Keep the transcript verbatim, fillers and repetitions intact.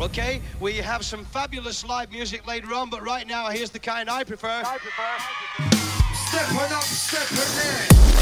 Okay, we have some fabulous live music later on, but right now here's the kind I prefer. I prefer. I prefer. Stepping up, stepping in.